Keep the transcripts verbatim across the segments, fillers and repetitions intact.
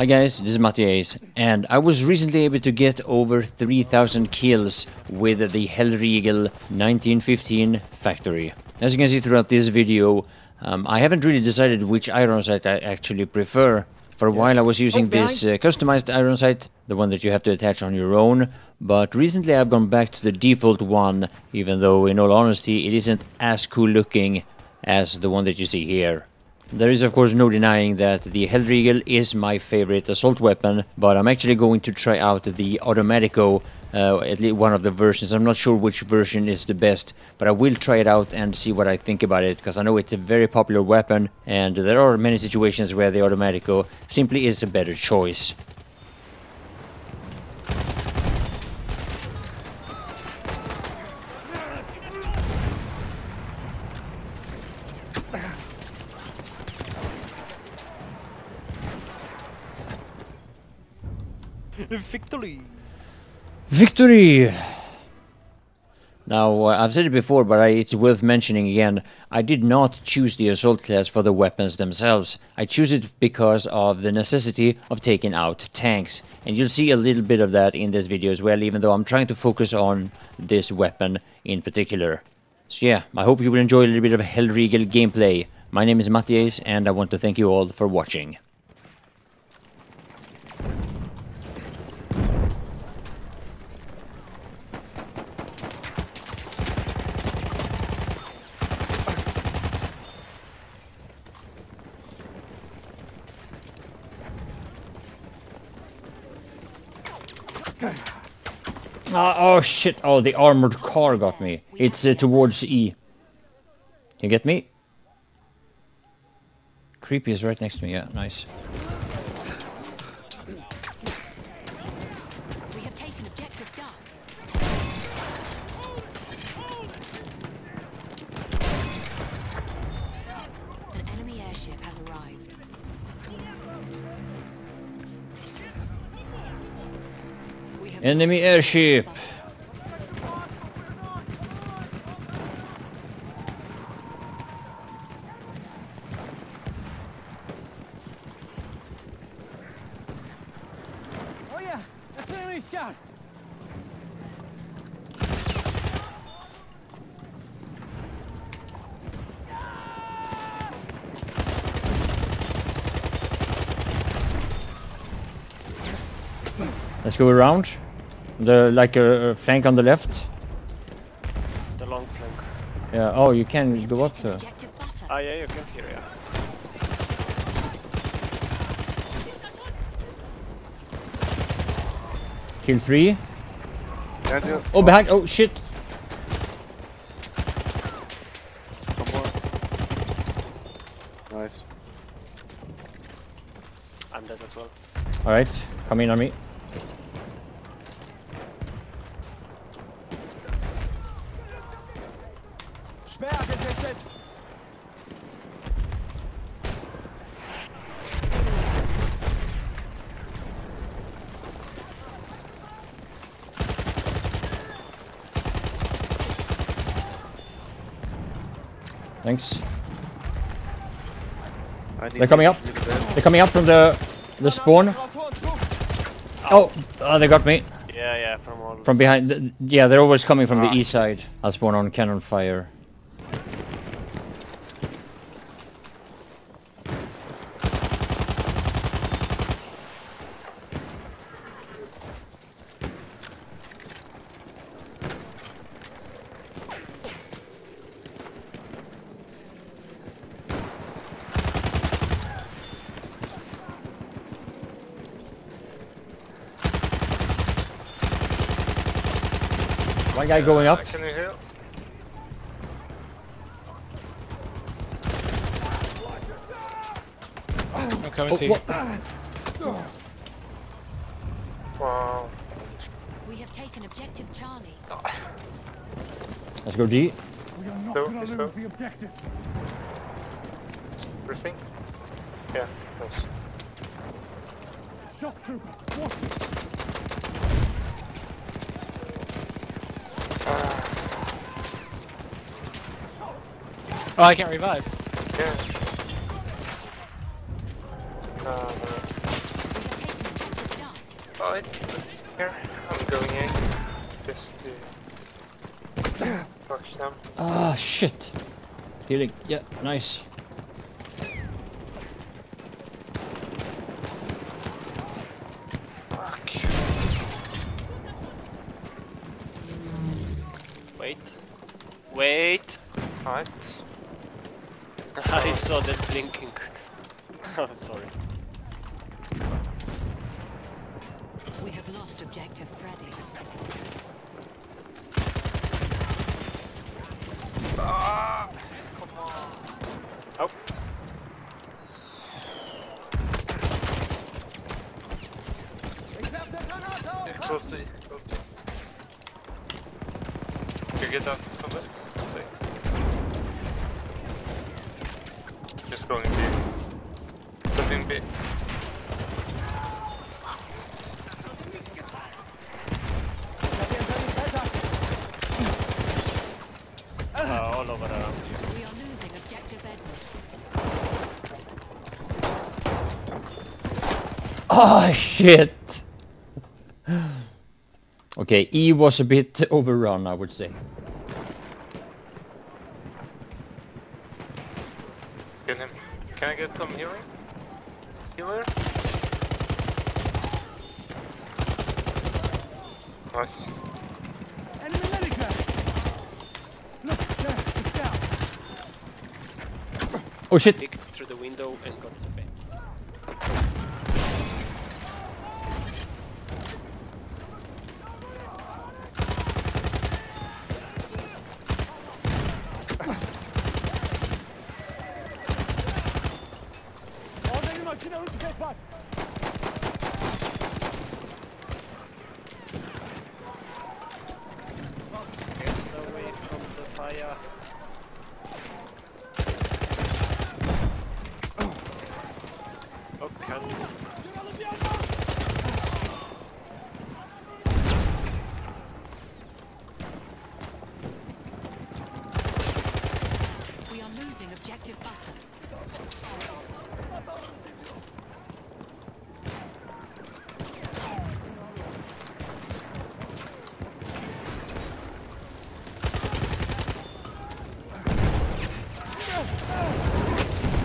Hi guys, this is Matthias, and I was recently able to get over three thousand kills with the Hellriegel nineteen fifteen factory. As you can see throughout this video, um, I haven't really decided which iron sight I actually prefer. For a while I was using this uh, customized iron sight, the one that you have to attach on your own, but recently I've gone back to the default one, even though in all honesty it isn't as cool looking as the one that you see here. There is of course no denying that the Hellriegel is my favorite assault weapon, but I'm actually going to try out the Automatico, uh, at least one of the versions. I'm not sure which version is the best, but I will try it out and see what I think about it, because I know it's a very popular weapon, and there are many situations where the Automatico simply is a better choice. Victory! Victory! Now, uh, I've said it before, but I, it's worth mentioning again. I did not choose the assault class for the weapons themselves. I choose it because of the necessity of taking out tanks. And you'll see a little bit of that in this video as well, even though I'm trying to focus on this weapon in particular. So yeah, I hope you will enjoy a little bit of Hellriegel gameplay. My name is Matthias, and I want to thank you all for watching. Uh, oh shit, oh the armored car got me. It's uh, towards E. You get me? Creepy is right next to me, yeah, nice. We have taken objective Duff. An enemy airship has arrived. Enemy airship! Oh yeah! That's an enemy scout! Let's go around. The like a uh, flank on the left. The long flank. Yeah. Oh, you can go up there. Ah, yeah, you can here. Yeah. Kill three. Yeah, oh, behind. Oh, shit. Come on. Nice. I'm dead as well. All right, come in on me. Thanks. They're coming up. They're coming up from the the spawn. Oh, oh they got me. Yeah, yeah, from all from behind. The, yeah, they're always coming from ah. the east side. I'll spawn on cannon fire. One guy going up. Can you heal? I'm coming oh, to you. Wow. We have taken objective Charlie. Let's go D. We are not going to lose the objective. First thing? Yeah, thanks. Shock trooper, watch it. Oh, I can't revive. Yeah. Uh, Alright, let's here. I'm going in just to push them. Ah, shit! Healing. Yeah, nice. Fuck. Wait. Wait! Alright. I saw that blinking. I'm sorry. We have lost objective Freddy. Ah, come on. Oh. Yeah, close to you, close to you. Can you get that from it? See. Just going to you. Something big. Uh, all over around you. We are losing objective Edward. Oh shit! Okay, E was a bit overrun, I would say. Get him. Can I get some healing? Healer? Nice. Enemy helicopter. Look, there, it's down. Oh shit! Picked through the window and got some pain.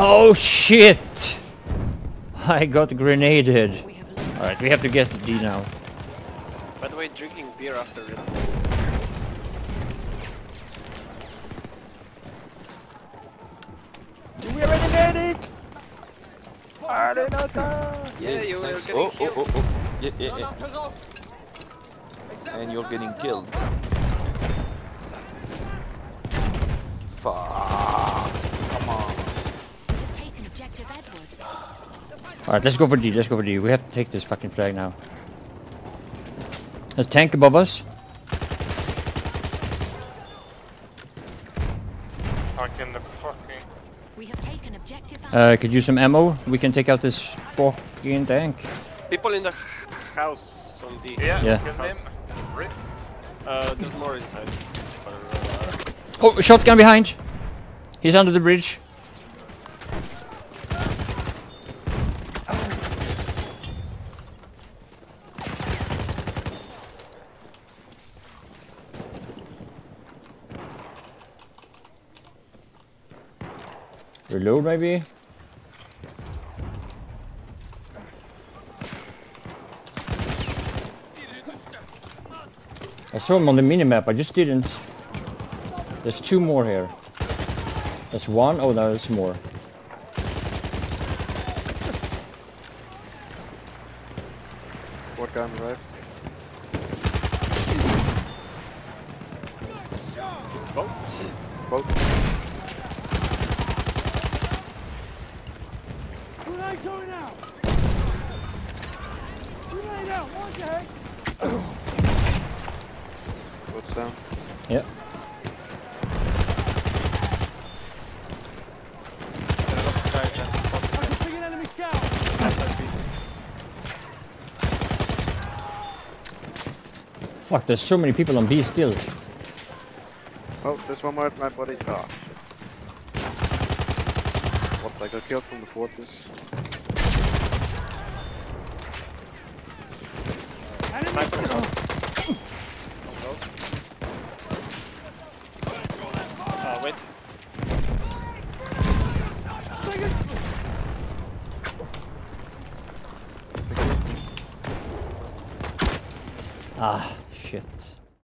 Oh shit! I got grenaded. Alright, we have to get the D now. By the way, drinking beer after it. We already made it! Are they not done? Yeah, you were getting oh, killed. Oh, oh, oh. Yeah, yeah, yeah. And you're getting killed. Fuck. Come on. Alright, let's go for D, let's go for D. We have to take this fucking flag now. There's a tank above us. I can the fucking... We have taken objective out. Uh, could use some ammo. We can take out this fucking tank. People in the house on D. Yeah, yeah. Get them. Uh, there's more inside. Oh, shotgun behind! He's under the bridge. Reload maybe? I saw him on the minimap, I just didn't. There's two more here. There's one, oh no, there's more. What gun, right? Boat? Boat. What's down? Yep. Fuck, there's so many people on B still. Oh, there's one more at my body. Oh, shit. What, I got killed from the fortress. Ah, wait. Ah, shit.